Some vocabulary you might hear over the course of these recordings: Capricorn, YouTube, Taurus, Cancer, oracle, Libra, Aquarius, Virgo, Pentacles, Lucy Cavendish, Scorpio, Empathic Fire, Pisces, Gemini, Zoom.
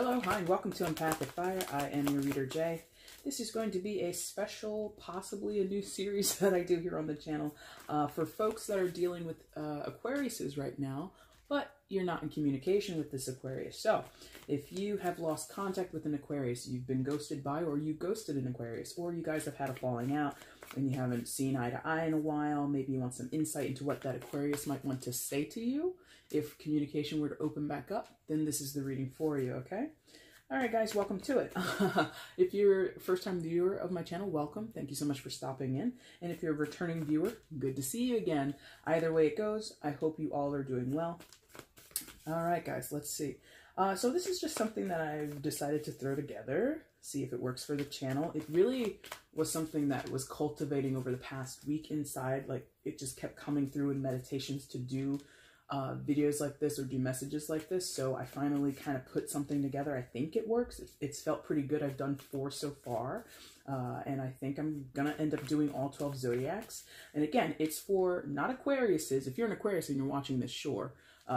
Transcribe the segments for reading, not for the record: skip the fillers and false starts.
Hello, hi, and welcome to Empathic Fire. I am your reader, Jay. This is going to be a special, possibly a new series that I do here on the channel for folks that are dealing with Aquariuses right now, but you're not in communication with this Aquarius. So if you have lost contact with an Aquarius, you've been ghosted by, or you ghosted an Aquarius, or you guys have had a falling out and you haven't seen eye to eye in a while, maybe you want some insight into what that Aquarius might want to say to you. If communication were to open back up, then this is the reading for you, okay? All right, guys, welcome to it. If you're a first-time viewer of my channel, welcome. Thank you so much for stopping in. And if you're a returning viewer, good to see you again. Either way it goes, I hope you all are doing well. All right, guys, let's see. So this is just something that I've decided to throw together, see if it works for the channel. It really was something that was cultivating over the past week inside. Like, it just kept coming through in meditations to do videos like this or do messages like this. So I finally kind of put something together. I think it works. It's felt pretty good. I've done 4 so far. And I think I'm going to end up doing all 12 zodiacs. And again, it's for not Aquariuses. If you're an Aquarius and you're watching this, sure,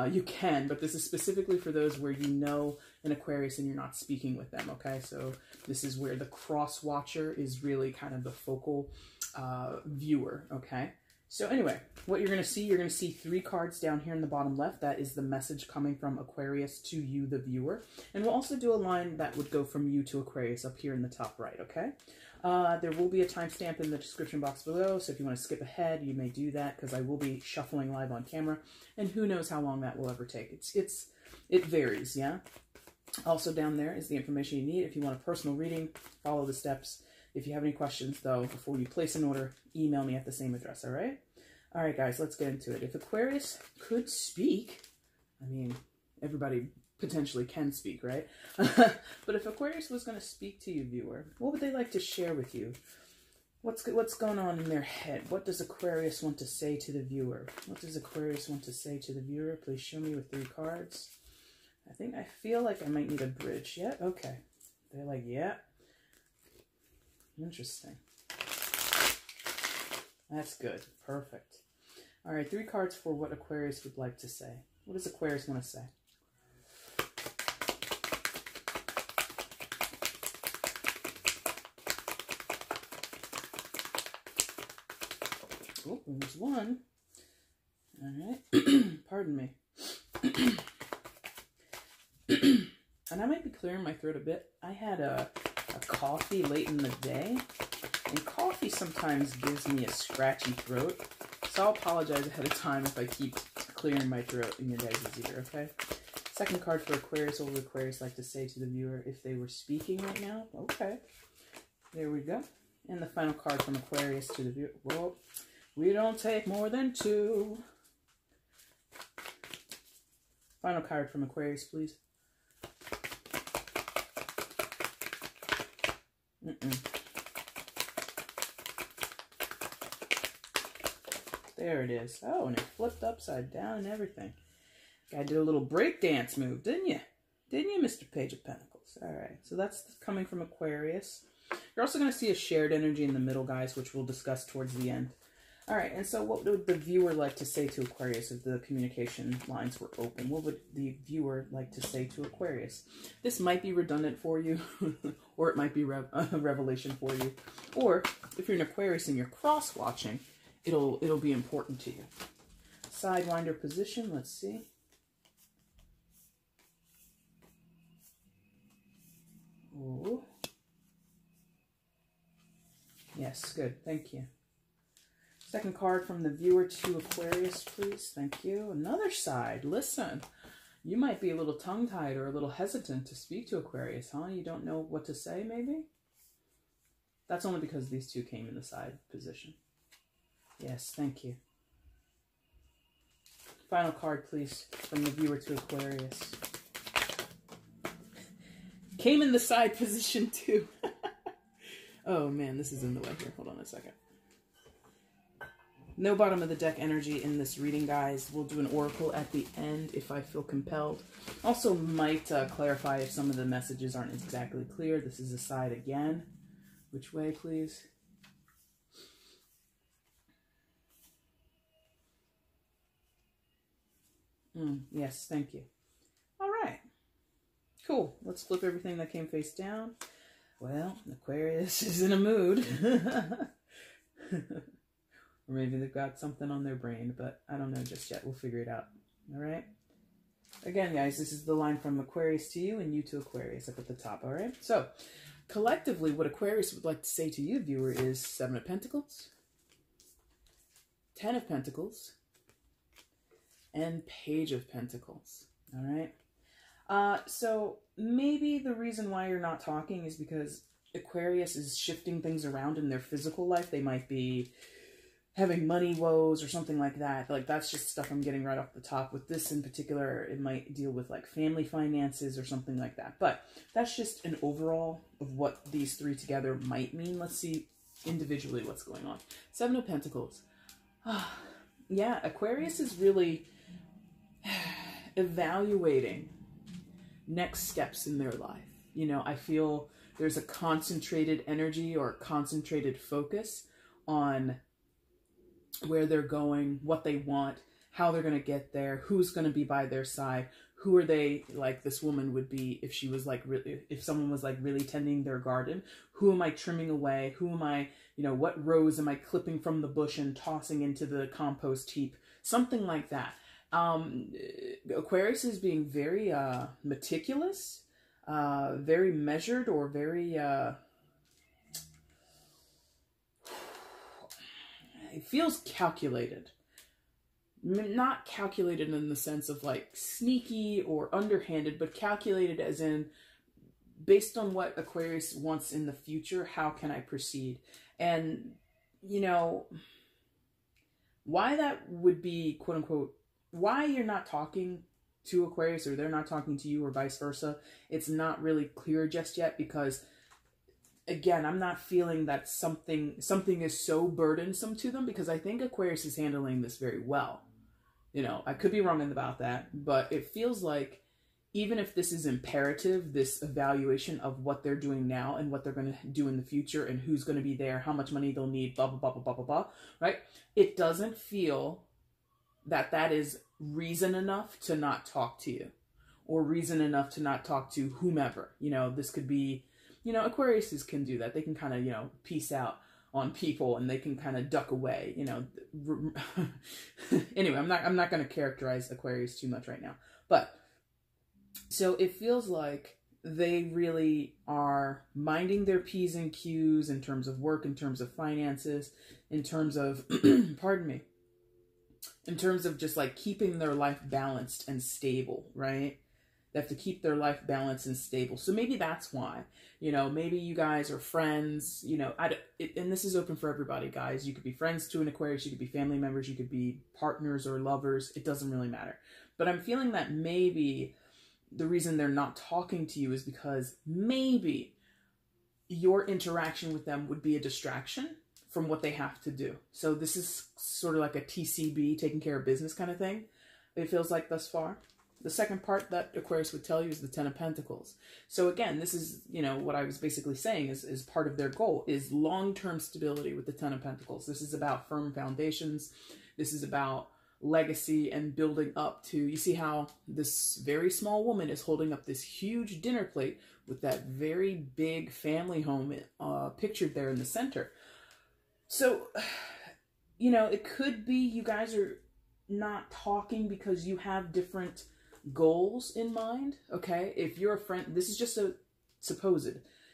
you can, but this is specifically for those where you know an Aquarius and you're not speaking with them, okay? So this is where the cross watcher is really kind of the focal viewer, okay? So anyway, what you're going to see 3 cards down here in the bottom left. That is the message coming from Aquarius to you, the viewer. And we'll also do a line that would go from you to Aquarius up here in the top right, okay? There will be a timestamp in the description box below, so if you want to skip ahead, you may do that, because I will be shuffling live on camera, and who knows how long that will ever take. It varies, yeah? Also down there is the information you need. If you want a personal reading, follow the steps. If you have any questions, though, before you place an order, email me at the same address, all right? All right, guys, let's get into it. If Aquarius could speak, I mean, everybody potentially can speak, right? But if Aquarius was going to speak to you, viewer, what would they like to share with you? What's going on in their head? What does Aquarius want to say to the viewer? What does Aquarius want to say to the viewer? Please show me with 3 cards. I feel like I might need a bridge. Yeah? Okay. They're like, yeah. Interesting. That's good. Perfect. All right, 3 cards for what Aquarius would like to say. What does Aquarius want to say? Oh, there's one. All right. Pardon me. And I might be clearing my throat a bit. I had a coffee late in the day, and coffee sometimes gives me a scratchy throat, so I'll apologize ahead of time if I keep clearing my throat in your guys' ear, okay? 2nd card for Aquarius. What would Aquarius like to say to the viewer if they were speaking right now? Okay, there we go. And the final card from Aquarius to the viewer. Well, we don't take more than 2. Final card from Aquarius, please. There it is. Oh, and it flipped upside down and everything. Guy did a little breakdance move, didn't you? Didn't you, Mr. Page of Pentacles? All right, so that's coming from Aquarius. You're also going to see a shared energy in the middle, guys, which we'll discuss towards the end. All right, and so what would the viewer like to say to Aquarius if the communication lines were open? What would the viewer like to say to Aquarius? This might be redundant for you, or it might be a revelation for you. Or if you're an Aquarius and you're cross-watching, it'll be important to you. Sidewinder position, let's see. Ooh. Yes, good, thank you. 2nd card from the viewer to Aquarius, please. Thank you. Another side. Listen, you might be a little tongue-tied or a little hesitant to speak to Aquarius, huh? You don't know what to say, maybe? That's only because these 2 came in the side position. Yes, thank you. Final card, please, from the viewer to Aquarius. Came in the side position, too. Oh, man, this is in the way here. Hold on a second. No bottom of the deck energy in this reading, guys. We'll do an oracle at the end if I feel compelled. Also might clarify if some of the messages aren't exactly clear. This is a side again. Which way, please? Yes, thank you. All right. Cool. Let's flip everything that came face down. Well, Aquarius is in a mood. Or maybe they've got something on their brain, but I don't know just yet. We'll figure it out. All right. Again, guys, this is the line from Aquarius to you and you to Aquarius up at the top. All right. So collectively, what Aquarius would like to say to you, viewer, is 7 of Pentacles, 10 of Pentacles, and Page of Pentacles. All right. So maybe the reason why you're not talking is because Aquarius is shifting things around in their physical life. They might be having money woes or something like that. Like, that's just stuff I'm getting right off the top. With this in particular, it might deal with like family finances or something like that. But that's just an overall of what these three together might mean. Let's see individually what's going on. 7 of Pentacles. Yeah, Aquarius is really evaluating next steps in their life. You know, I feel there's a concentrated energy or concentrated focus on where they're going, what they want, how they're going to get there, who's going to be by their side, who are they, like this woman would be if she was like really, if someone was like really tending their garden, who am I trimming away, who am I, you know, what rose am I clipping from the bush and tossing into the compost heap, something like that. Aquarius is being very meticulous, very measured, or very it feels calculated. Not calculated in the sense of like sneaky or underhanded, but calculated as in based on what Aquarius wants in the future, how can I proceed? And you know why that would be, quote unquote, why you're not talking to Aquarius or they're not talking to you or vice versa. It's not really clear just yet because, again, I'm not feeling that something is so burdensome to them, because I think Aquarius is handling this very well. You know, I could be wrong about that, but it feels like even if this is imperative, this evaluation of what they're doing now and what they're going to do in the future and who's going to be there, how much money they'll need, blah, blah, blah, blah, blah, blah, blah, right? It doesn't feel that that is reason enough to not talk to you, or reason enough to not talk to whomever. You know, this could be, you know, Aquariuses can do that. They can kind of, you know, peace out on people and they can kind of duck away, you know. Anyway, I'm not going to characterize Aquarius too much right now, but so it feels like they really are minding their P's and Q's in terms of work, in terms of finances, in terms of, pardon me, in terms of just like keeping their life balanced and stable, right? They have to keep their life balanced and stable. So maybe that's why, you know, maybe you guys are friends, you know, and this is open for everybody, guys. You could be friends to an Aquarius, you could be family members, you could be partners or lovers. It doesn't really matter. But I'm feeling that maybe the reason they're not talking to you is because maybe your interaction with them would be a distraction from what they have to do. So this is sort of like a TCB, taking care of business kind of thing, it feels like thus far. The second part that Aquarius would tell you is the 10 of Pentacles. So again, this is, you know, what I was basically saying is part of their goal is long-term stability with the 10 of Pentacles. This is about firm foundations. This is about legacy and building up to, you see how this very small woman is holding up this huge dinner plate with that very big family home pictured there in the center. So, you know, it could be you guys are not talking because you have different goals in mind, okay? If you're a friend, this is just a supposed,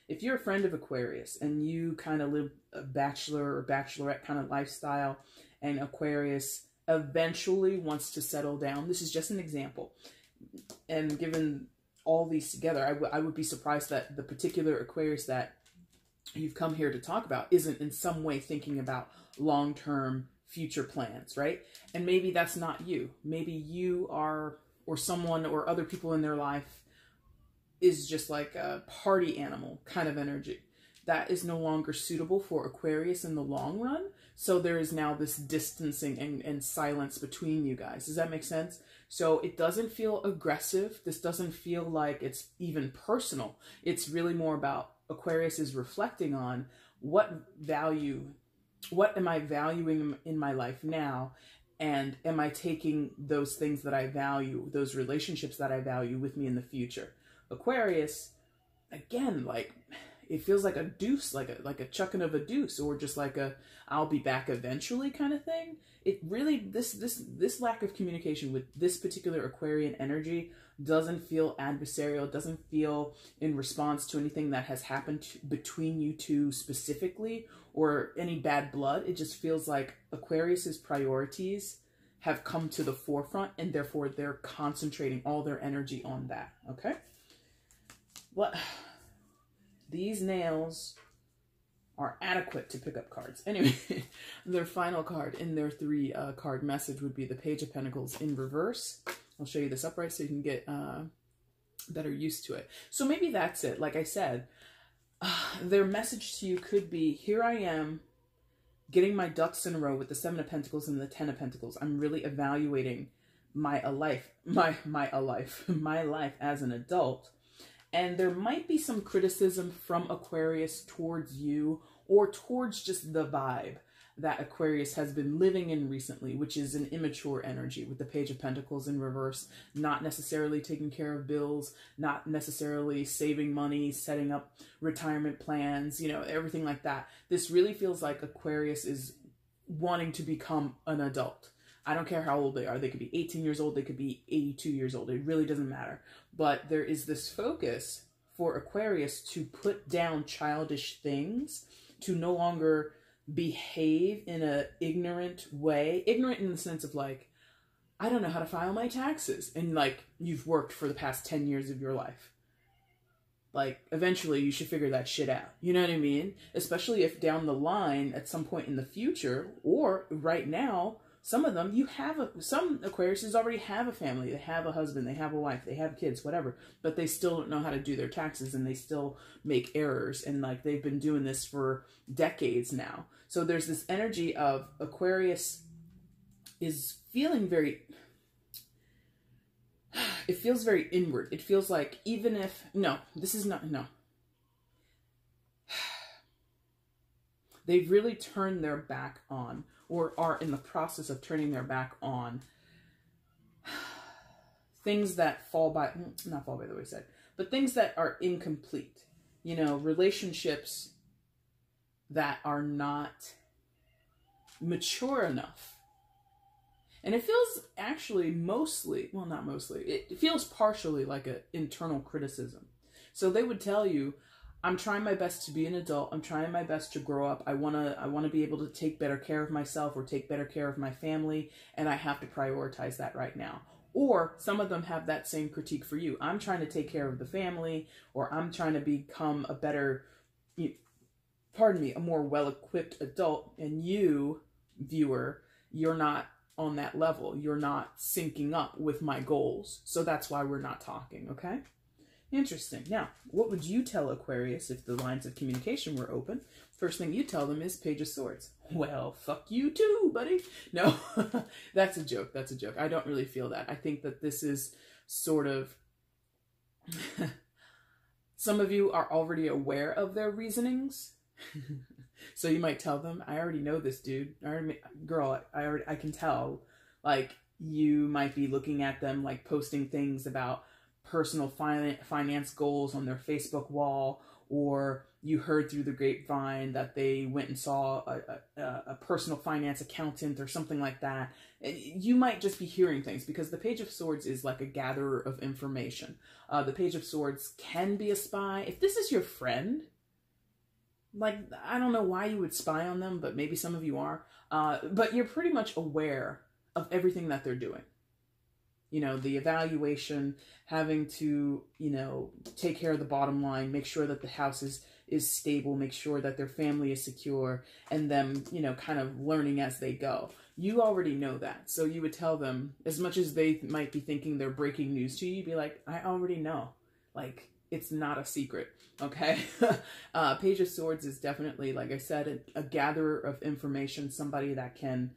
if you're a friend of Aquarius and you kind of live a bachelor or bachelorette kind of lifestyle and Aquarius eventually wants to settle down, this is just an example. And given all these together, I would be surprised that the particular Aquarius that you've come here to talk about isn't in some way thinking about long-term future plans, right? And maybe that's not you. Maybe you are, or someone or other people in their life is just like a party animal kind of energy. That is no longer suitable for Aquarius in the long run. So there is now this distancing and silence between you guys. Does that make sense? So it doesn't feel aggressive. This doesn't feel like it's even personal. It's really more about Aquarius is reflecting on what am I valuing in my life now? And am I taking those things that I value, those relationships that I value with me in the future? Aquarius, again, like, it feels like a deuce, like a chucking of a deuce, or just like a I'll be back eventually kind of thing. It really, this lack of communication with this particular Aquarian energy doesn't feel adversarial, doesn't feel in response to anything that has happened between you two specifically, or any bad blood. It just feels like Aquarius's priorities have come to the forefront, and therefore they're concentrating all their energy on that, okay? Well, these nails are adequate to pick up cards. Anyway, their final card in their three card message would be the Page of Pentacles in reverse. I'll show you this upright so you can get better used to it. So maybe that's it. Like I said, their message to you could be, here I am, getting my ducks in a row with the Seven of Pentacles and the Ten of Pentacles. I'm really evaluating my life as an adult. And there might be some criticism from Aquarius towards you, or towards just the vibe that Aquarius has been living in recently, which is an immature energy with the Page of Pentacles in reverse, not necessarily taking care of bills, not necessarily saving money, setting up retirement plans, you know, everything like that. This really feels like Aquarius is wanting to become an adult. I don't care how old they are. They could be 18 years old. They could be 82 years old. It really doesn't matter. But there is this focus for Aquarius to put down childish things, to no longer behave in an ignorant way. Ignorant in the sense of like, I don't know how to file my taxes. And like, you've worked for the past 10 years of your life. Like, eventually you should figure that shit out. You know what I mean? Especially if down the line at some point in the future, or right now, some of them, some Aquariuses already have a family. They have a husband, they have a wife, they have kids, whatever. But they still don't know how to do their taxes, and they still make errors. And like, they've been doing this for decades now. So there's this energy of Aquarius is feeling very, it feels very inward. It feels like even if, no, this is not, no. They've really turned their back on, or are in the process of turning their back on, things that things that are incomplete, you know, relationships that are not mature enough. And it feels actually mostly, well, not mostly, it feels partially like an internal criticism. So they would tell you, I'm trying my best to be an adult. I'm trying my best to grow up. I want to be able to take better care of myself, or take better care of my family. And I have to prioritize that right now. Or some of them have that same critique for you. I'm trying to take care of the family, or I'm trying to become a better, a more well-equipped adult. And you, viewer, you're not on that level. You're not syncing up with my goals. So that's why we're not talking. Okay. Interesting. Now, what would you tell Aquarius if the lines of communication were open? First thing you tell them is Page of Swords. Well, fuck you too, buddy. No, that's a joke. That's a joke. I don't really feel that. I think that this is sort of, some of you are already aware of their reasonings. So you might tell them, I already know this dude. I can tell, like, you might be looking at them, like, posting things about personal finance goals on their Facebook wall, or you heard through the grapevine that they went and saw a personal finance accountant or something like that. You might just be hearing things, because the Page of Swords is like a gatherer of information. The Page of Swords can be a spy. If this is your friend, like, I don't know why you would spy on them, but maybe some of you are, but you're pretty much aware of everything that they're doing. You know, the evaluation, having to, you know, take care of the bottom line, make sure that the house is stable, make sure that their family is secure, and them, you know, kind of learning as they go. You already know that. So you would tell them, as much as they might be thinking they're breaking news to you, you'd be like, I already know. Like, it's not a secret. Okay. Page of Swords is definitely, like I said, a gatherer of information, somebody that can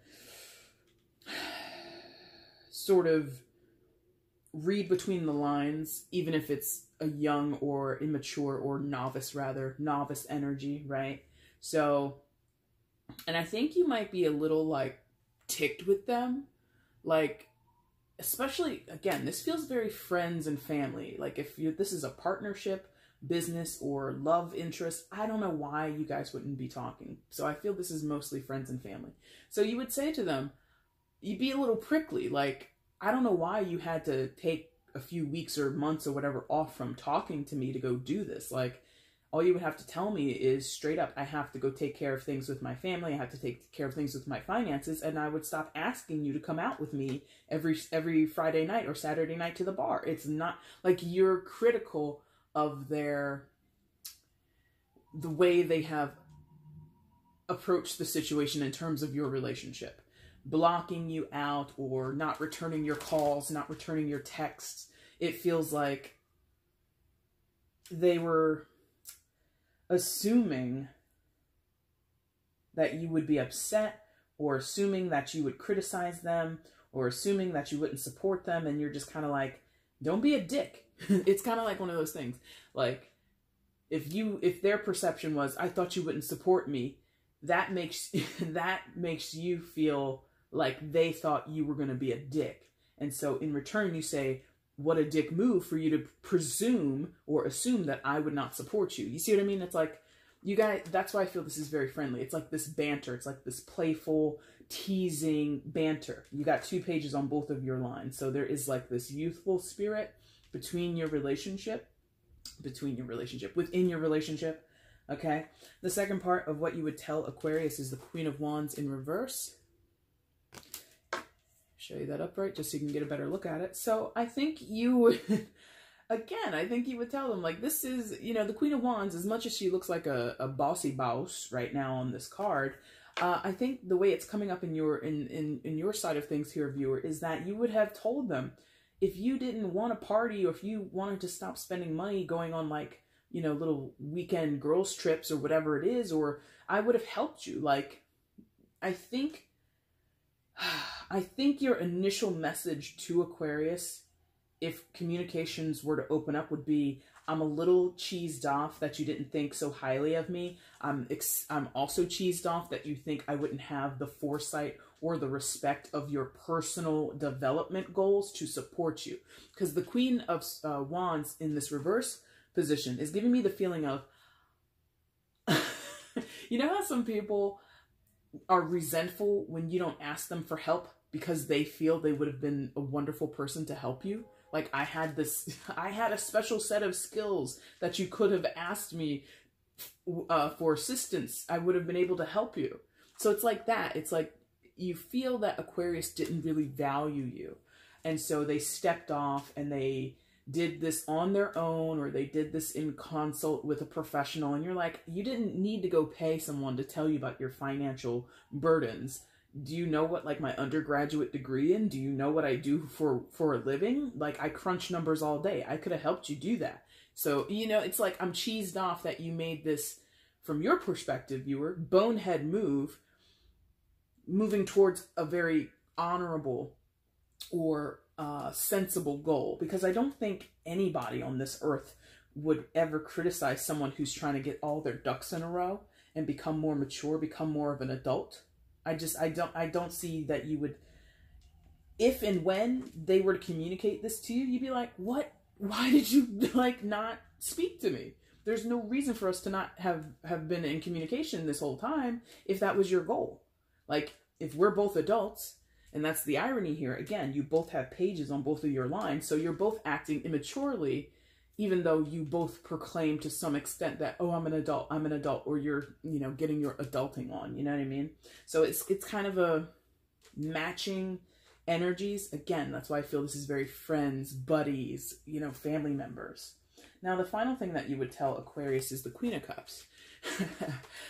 sort of read between the lines, even if it's a young or immature or novice energy, right? So, and I think you might be a little like ticked with them. Like, especially, again, this feels very friends and family. Like if you, this is a partnership, business, or love interest, I don't know why you guys wouldn't be talking. So I feel this is mostly friends and family. So you would say to them, you'd be a little prickly. Like, I don't know why you had to take a few weeks or months or whatever off from talking to me to go do this. Like, all you would have to tell me is straight up, I have to go take care of things with my family. I have to take care of things with my finances. And I would stop asking you to come out with me every Friday night or Saturday night to the bar. It's not like you're critical of the way they have approached the situation in terms of your relationship. Blocking you out or not returning your calls, not returning your texts. It feels like they were assuming that you would be upset, or assuming that you would criticize them, or assuming that you wouldn't support them, and you're just kind of like, don't be a dick. It's kind of like one of those things. Like, if their perception was, I thought you wouldn't support me, that makes you feel like they thought you were going to be a dick. And so in return, you say, what a dick move for you to presume or assume that I would not support you. You see what I mean? It's like, you guys, that's why I feel this is very friendly. It's like this banter. It's like this playful, teasing banter. You got two pages on both of your lines. So there is like this youthful spirit within your relationship. Okay. The second part of what you would tell Aquarius is the Queen of Wands in reverse. Show you that upright just so you can get a better look at it. So I think you would, again, I think you would tell them, like, this is, you know, the Queen of Wands, as much as she looks like a bossy boss right now on this card, I think the way it's coming up in your, in your side of things here, viewer, is that you would have told them, if you didn't want to party, or if you wanted to stop spending money going on, like, you know, little weekend girls trips or whatever it is, or I would have helped you. Like, I think your initial message to Aquarius, if communications were to open up, would be, I'm a little cheesed off that you didn't think so highly of me. I'm also cheesed off that you think I wouldn't have the foresight or the respect of your personal development goals to support you. Because the Queen of Wands in this reverse position is giving me the feeling of, you know how some people are resentful when you don't ask them for help because they feel they would have been a wonderful person to help you? Like, I had a special set of skills that you could have asked me for assistance. I would have been able to help you. So it's like that. It's like you feel that Aquarius didn't really value you. And so they stepped off and they did this on their own, or they did this in consult with a professional. And you're like, you didn't need to go pay someone to tell you about your financial burdens. Do you know what, like, my undergraduate degree in? Do you know what I do for a living? Like, I crunch numbers all day. I could have helped you do that. So, you know, it's like, I'm cheesed off that you made this, from your perspective, viewer, bonehead move, moving towards a very honorable or sensible goal, because I don't think anybody on this earth would ever criticize someone who's trying to get all their ducks in a row and become more mature, become more of an adult. I don't see that you would, if and when they were to communicate this to you, you'd be like, what? Why did you, like, not speak to me? There's no reason for us to not have been in communication this whole time if that was your goal. Like, if we're both adults, and that's the irony here. Again, you both have pages on both of your lines, so you're both acting immaturely, even though you both proclaim to some extent that, oh, I'm an adult, or you're, you know, getting your adulting on, you know what I mean? So it's kind of a matching energies. Again, that's why I feel this is very friends, buddies, you know, family members. Now, the final thing that you would tell Aquarius is the Queen of Cups.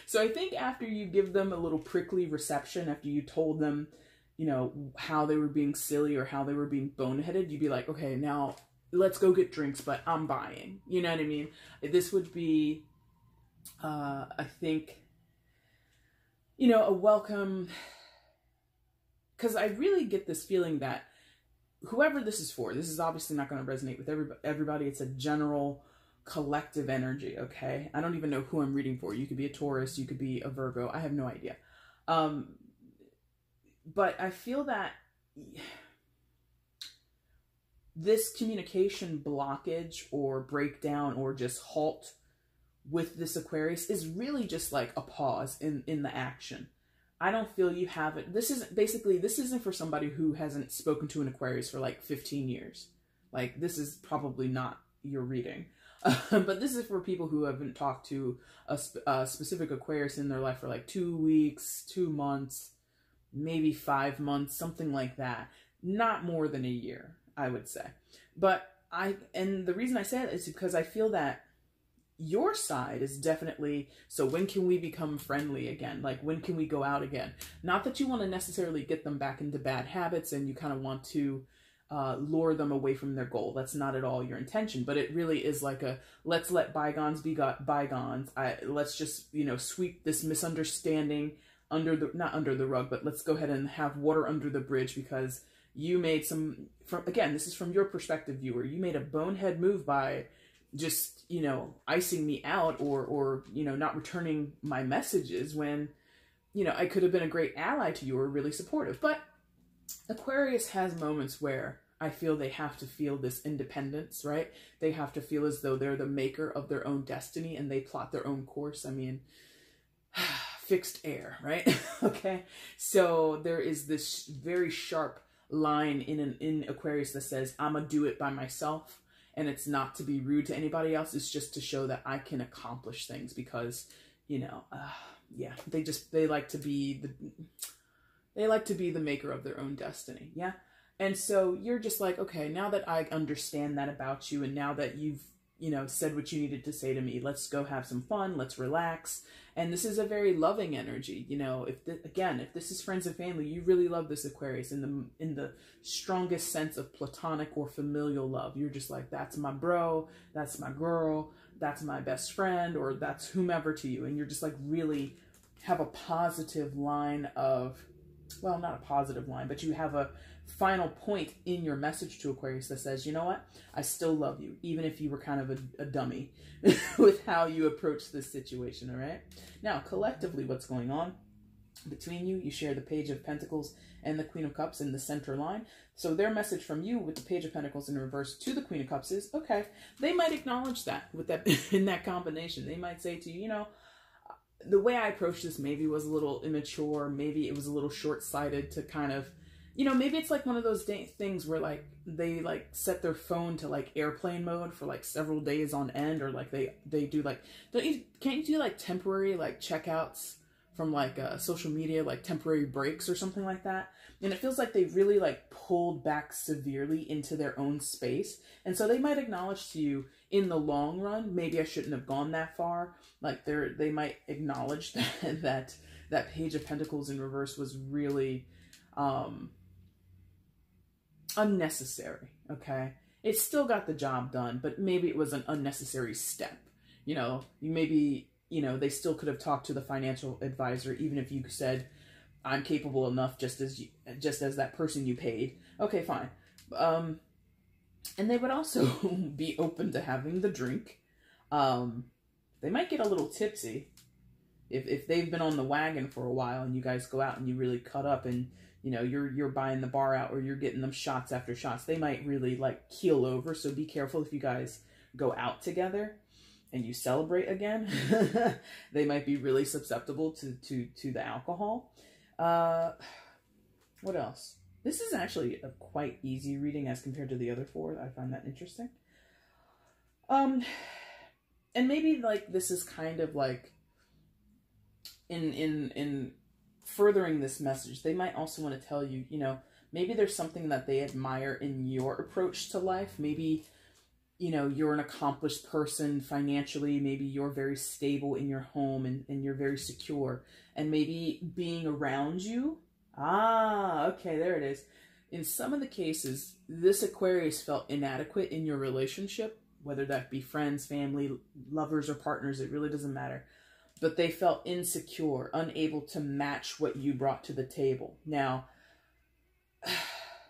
So I think after you give them a little prickly reception, after you told them, you know, how they were being silly or how they were being boneheaded, you'd be like, okay, now let's go get drinks, but I'm buying. You know what I mean? This would be, I think, you know, a welcome, because I really get this feeling that whoever this is for, this is obviously not going to resonate with everybody. It's a general collective energy, okay? I don't even know who I'm reading for. You could be a Taurus, you could be a Virgo, I have no idea. But I feel that this communication blockage or breakdown or just halt with this Aquarius is really just like a pause in the action. I don't feel you have it. This isn't for somebody who hasn't spoken to an Aquarius for like 15 years. Like, this is probably not your reading. But this is for people who haven't talked to a specific Aquarius in their life for like 2 weeks, 2 months, maybe 5 months, something like that. Not more than a year, I would say. But and the reason I say that is because I feel that your side is definitely, so when can we become friendly again? Like, when can we go out again? Not that you want to necessarily get them back into bad habits and you kind of want to lure them away from their goal. That's not at all your intention, but it really is like a, let's let bygones be bygones. Let's just, you know, sweep this misunderstanding not under the rug, but let's go ahead and have water under the bridge, because you made again, this is from your perspective, viewer, you made a bonehead move by just, you know, icing me out or, you know, not returning my messages when, you know, I could have been a great ally to you or really supportive. But Aquarius has moments where I feel they have to feel this independence, right? They have to feel as though they're the maker of their own destiny and they plot their own course. I mean, fixed air, right? Okay. So there is this very sharp line in Aquarius that says, I'm gonna do it by myself. And it's not to be rude to anybody else. It's just to show that I can accomplish things because, you know, yeah, they like to be the maker of their own destiny. Yeah. And so you're just like, okay, now that I understand that about you and now that you've, you know, said what you needed to say to me, let's go have some fun. Let's relax. And this is a very loving energy. You know, if this is friends and family, you really love this Aquarius in the strongest sense of platonic or familial love. You're just like, that's my bro, that's my girl, that's my best friend, or that's whomever to you. And you're just like, really have a positive line of, well, not a positive line, but you have a final point in your message to Aquarius that says, you know what, I still love you, even if you were kind of a dummy with how you approach this situation. All right. Now, collectively, what's going on between you? You share the Page of Pentacles and the Queen of Cups in the center line. So their message from you with the Page of Pentacles in reverse to the Queen of Cups is, okay, they might acknowledge that with that in that combination. They might say to you, you know, the way I approached this maybe was a little immature. Maybe it was a little short-sighted to kind of, you know, maybe it's like one of those things where like they like set their phone to like airplane mode for like several days on end, or like they do like, can't you do like temporary like checkouts from like social media, like temporary breaks or something like that? And it feels like they really like pulled back severely into their own space. And so they might acknowledge to you in the long run, maybe I shouldn't have gone that far. Like they might acknowledge that Page of Pentacles in reverse was really unnecessary. Okay. It still got the job done, but maybe it was an unnecessary step. You know, they still could have talked to the financial advisor, even if you said, I'm capable enough just as that person you paid. Okay, fine. And they would also be open to having the drink. They might get a little tipsy if they've been on the wagon for a while and you guys go out and you really cut up and, you know, you're buying the bar out or you're getting them shots after shots. They might really like keel over. So be careful if you guys go out together and you celebrate again. They might be really susceptible to the alcohol. What else? This is actually a quite easy reading as compared to the other four. I find that interesting. And maybe like this is kind of like in furthering this message, they might also want to tell you, you know, maybe there's something that they admire in your approach to life. Maybe, you know, you're an accomplished person financially. Maybe you're very stable in your home and you're very secure. And maybe being around you. Ah, okay, there it is. In some of the cases, this Aquarius felt inadequate in your relationship, whether that be friends, family, lovers, or partners, it really doesn't matter. But they felt insecure, unable to match what you brought to the table. Now,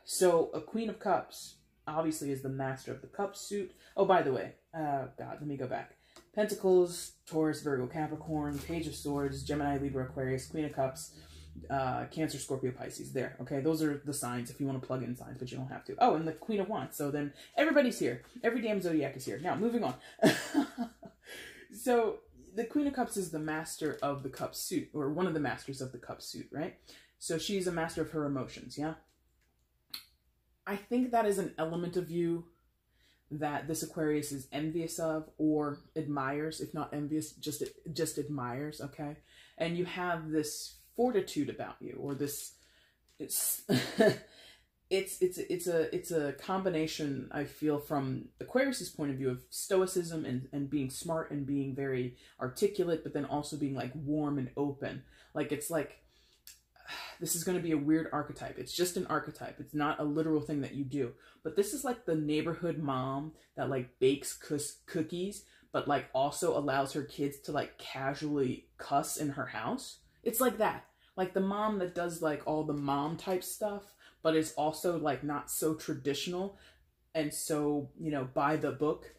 so a Queen of Cups obviously is the master of the cup suit. Oh, by the way, God, let me go back. Pentacles, Taurus, Virgo, Capricorn, Page of Swords, Gemini, Libra, Aquarius, Queen of Cups. Cancer, Scorpio, Pisces. There, okay? Those are the signs if you want to plug in signs, but you don't have to. Oh, and the Queen of Wands. So then everybody's here. Every damn zodiac is here. Now, moving on. So the Queen of Cups is the master of the cup suit, or one of the masters of the cup suit, right? So she's a master of her emotions, yeah? I think that is an element of you that this Aquarius is envious of or admires, if not envious, just admires, okay? And you have this fortitude about you, or this, it's a combination, I feel, from Aquarius's point of view, of stoicism and being smart and being very articulate, but then also being like warm and open. Like, it's like, this is going to be a weird archetype. It's just an archetype. It's not a literal thing that you do. But this is like the neighborhood mom that like bakes cookies, but like also allows her kids to like casually cuss in her house. It's like that. Like the mom that does like all the mom type stuff, but is also like not so traditional and so, you know, by the book,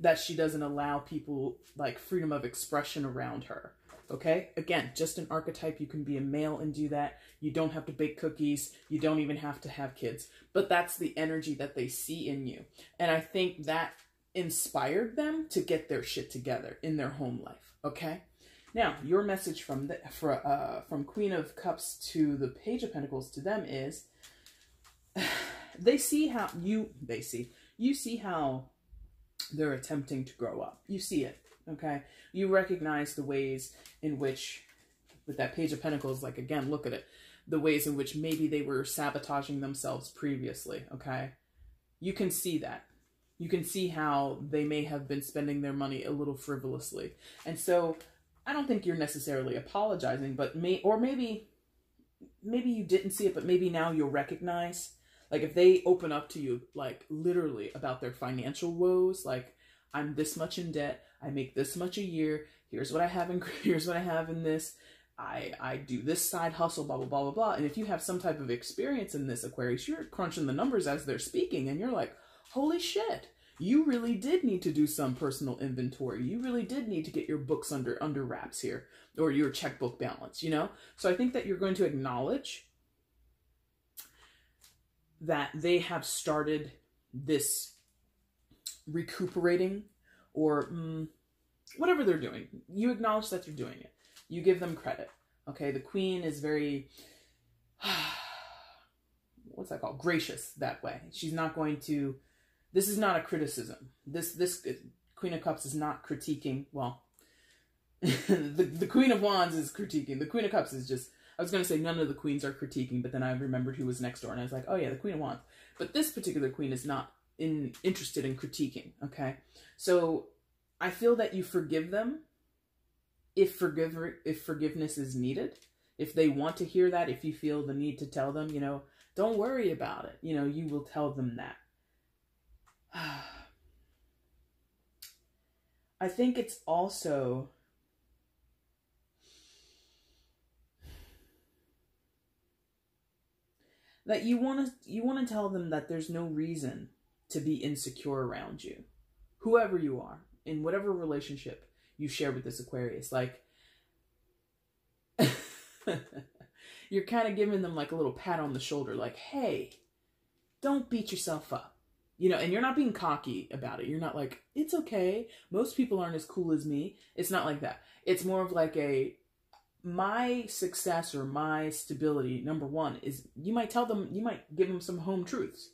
that she doesn't allow people like freedom of expression around her. Okay, again, just an archetype. You can be a male and do that. You don't have to bake cookies. You don't even have to have kids. But that's the energy that they see in you. And I think that inspired them to get their shit together in their home life. Okay, now your message from Queen of Cups to the Page of Pentacles to them is you see how they're attempting to grow up. You see it. Okay, you recognize the ways in which, with that Page of Pentacles, like, again, look at it, the ways in which maybe they were sabotaging themselves previously, okay? You can see that. You can see how they may have been spending their money a little frivolously. And so I don't think you're necessarily apologizing, but maybe you didn't see it, but maybe now you'll recognize, like, if they open up to you, like, literally about their financial woes, like, I'm this much in debt, I make this much a year, here's what I have in this, I do this side hustle, blah, blah, blah, blah, blah. And if you have some type of experience in this, Aquarius, you're crunching the numbers as they're speaking, and you're like, holy shit, you really did need to do some personal inventory. You really did need to get your books under wraps here, or your checkbook balance, you know? So I think that you're going to acknowledge that they have started this recuperating, or whatever they're doing. You acknowledge that you're doing it. You give them credit. Okay, the Queen is very, what's that called? Gracious that way. She's not going to, this is not a criticism. This Queen of Cups is not critiquing. Well, the Queen of Wands is critiquing. The Queen of Cups is just, I was going to say none of the queens are critiquing, but then I remembered who was next door, and I was like, oh yeah, the Queen of Wands. But this particular queen is not interested in critiquing, okay? So I feel that you forgive them if forgiveness is needed. If they want to hear that, if you feel the need to tell them, you know, don't worry about it. You know, you will tell them that. I think it's also, that you want to tell them that there's no reason to be insecure around you, whoever you are, in whatever relationship you share with this Aquarius. Like, you're kind of giving them like a little pat on the shoulder, like, hey, don't beat yourself up, you know? And you're not being cocky about it. You're not like, it's okay, most people aren't as cool as me. It's not like that. It's more of like a, my success or my stability, number one, is, you might tell them, you might give them some home truths.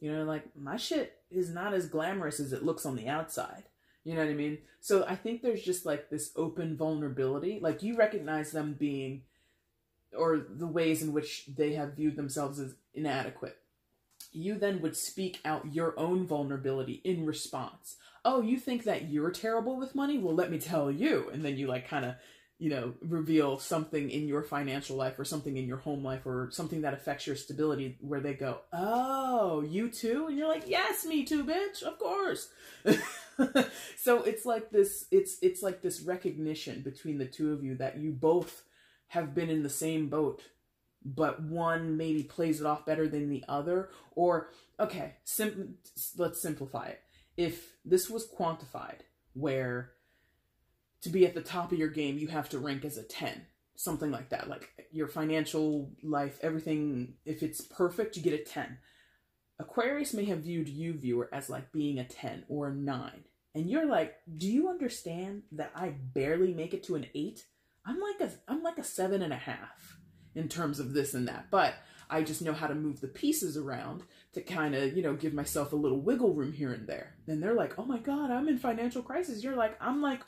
You know, like, my shit is not as glamorous as it looks on the outside. You know what I mean? So I think there's just like this open vulnerability. Like, you recognize them being, or the ways in which they have viewed themselves as inadequate. You then would speak out your own vulnerability in response. Oh, you think that you're terrible with money? Well, let me tell you. And then you like kind of, you know, reveal something in your financial life or something in your home life or something that affects your stability, where they go, oh, you too? And you're like, yes, me too, bitch, of course. So it's like this, it's like this recognition between the two of you that you both have been in the same boat, but one maybe plays it off better than the other. Or, okay, let's simplify it. If this was quantified, where to be at the top of your game, you have to rank as a 10. something like that. Like your financial life, everything, if it's perfect, you get a 10. Aquarius may have viewed you, viewer, as like being a 10 or a 9. And you're like, do you understand that I barely make it to an 8? I'm like a 7.5 in terms of this and that. But I just know how to move the pieces around to kind of, you know, give myself a little wiggle room here and there. And they're like, oh my God, I'm in financial crisis. You're like, I'm like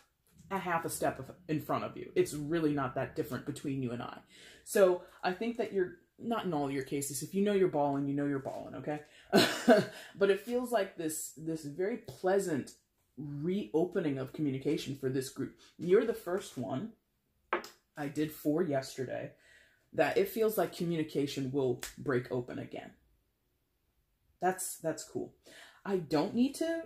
a half a step in front of you. It's really not that different between you and I. So I think that you're, not in all your cases, if you know you're balling, you know you're balling, okay? But it feels like this very pleasant reopening of communication for this group. You're the first one, I did 4 yesterday, that it feels like communication will break open again. That's cool. I don't need to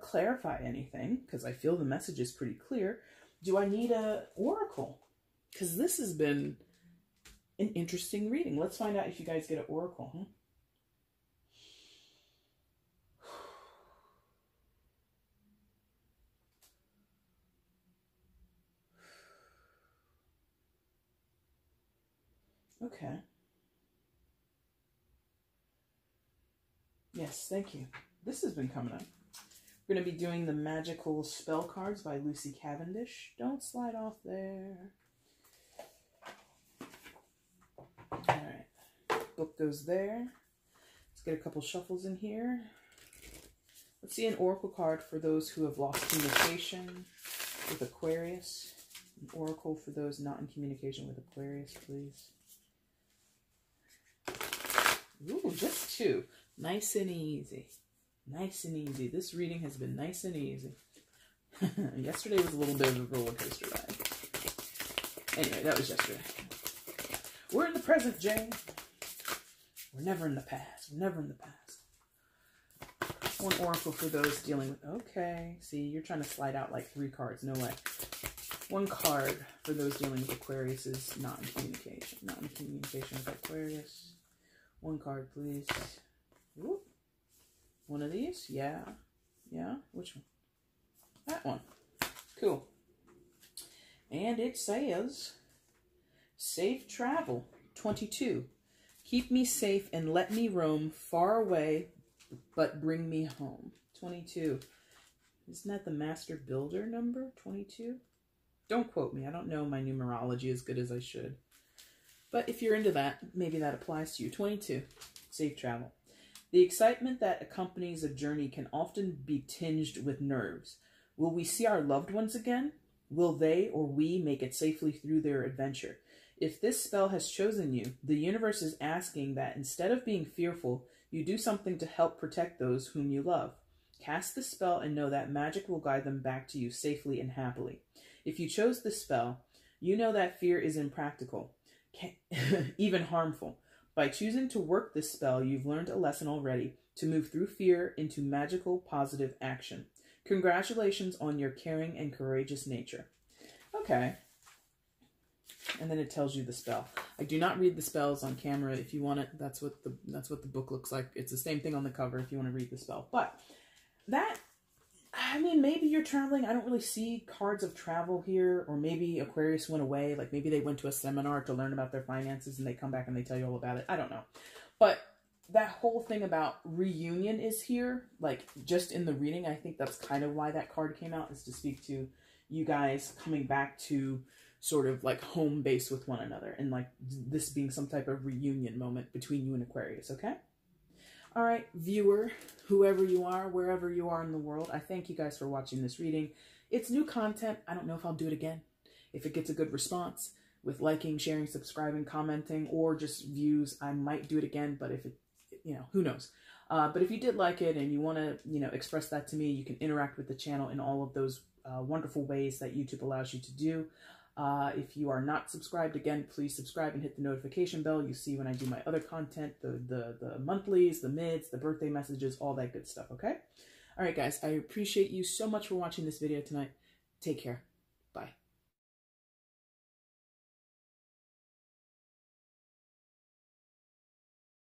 clarify anything because I feel the message is pretty clear. Do I need an oracle? Because this has been an interesting reading. Let's find out if you guys get an oracle, huh? Okay. Yes, thank you. This has been coming up. We're going to be doing the Magical Spell Cards by Lucy Cavendish. Don't slide off there. Book goes there. Let's get a couple shuffles in here. Let's see an oracle card for those who have lost communication with Aquarius. An oracle for those not in communication with Aquarius, please. Ooh, just 2. Nice and easy. Nice and easy. This reading has been nice and easy. Yesterday was a little bit of a roller coaster ride. Anyway, that was yesterday. We're in the present, Jane. We're never in the past. We're never in the past. One oracle for those dealing with... Okay. See, you're trying to slide out like 3 cards. No way. One card for those dealing with Aquarius is not in communication. Not in communication with Aquarius. One card, please. Ooh. One of these? Yeah. Yeah? Which one? That one. Cool. And it says, safe travel. 22. Keep me safe and let me roam far away, but bring me home. 22. Isn't that the Master Builder number? 22? Don't quote me. I don't know my numerology as good as I should. But if you're into that, maybe that applies to you. 22. Safe travel. The excitement that accompanies a journey can often be tinged with nerves. Will we see our loved ones again? Will they or we make it safely through their adventure? If this spell has chosen you, the universe is asking that instead of being fearful, you do something to help protect those whom you love. Cast the spell and know that magic will guide them back to you safely and happily. If you chose this spell, you know that fear is impractical, even harmful. By choosing to work this spell, you've learned a lesson already to move through fear into magical positive action. Congratulations on your caring and courageous nature. Okay. And then it tells you the spell. I do not read the spells on camera. If you want it, that's what the book looks like. It's the same thing on the cover if you want to read the spell. But that, I mean, maybe you're traveling. I don't really see cards of travel here. Or maybe Aquarius went away. Like maybe they went to a seminar to learn about their finances and they come back and they tell you all about it. I don't know. But that whole thing about reunion is here. Like just in the reading, I think that's kind of why that card came out, is to speak to you guys coming back to sort of like home base with one another, and like this being some type of reunion moment between you and Aquarius, okay? All right, viewer, whoever you are, wherever you are in the world, I thank you guys for watching this reading. It's new content. I don't know if I'll do it again. If it gets a good response with liking, sharing, subscribing, commenting, or just views, I might do it again, but if it, you know, who knows? But if you did like it and you want to, you know, express that to me, you can interact with the channel in all of those wonderful ways that YouTube allows you to do. If you are not subscribed, again, please subscribe and hit the notification bell. You see when I do my other content, the monthlies, the mids, the birthday messages, all that good stuff, okay? All right, guys, I appreciate you so much for watching this video tonight. Take care.